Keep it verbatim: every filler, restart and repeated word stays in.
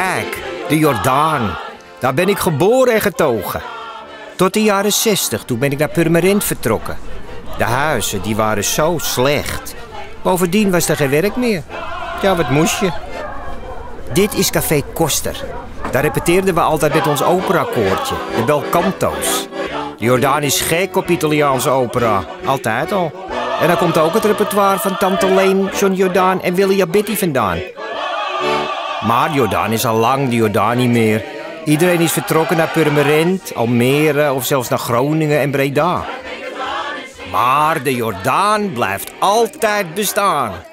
Kijk, de Jordaan. Daar ben ik geboren en getogen. Tot de jaren zestig, toen ben ik naar Purmerend vertrokken. De huizen, die waren zo slecht. Bovendien was er geen werk meer. Ja, wat moest je? Dit is Café Koster. Daar repeteerden we altijd met ons operakoortje, de Belcanto's. De Jordaan is gek op Italiaanse opera, altijd al. En daar komt ook het repertoire van Tante Leen, John Jordaan en Willie Abetti vandaan. Maar Jordaan is al lang de Jordaan niet meer. Iedereen is vertrokken naar Purmerend, Almere of zelfs naar Groningen en Breda. Maar de Jordaan blijft altijd bestaan.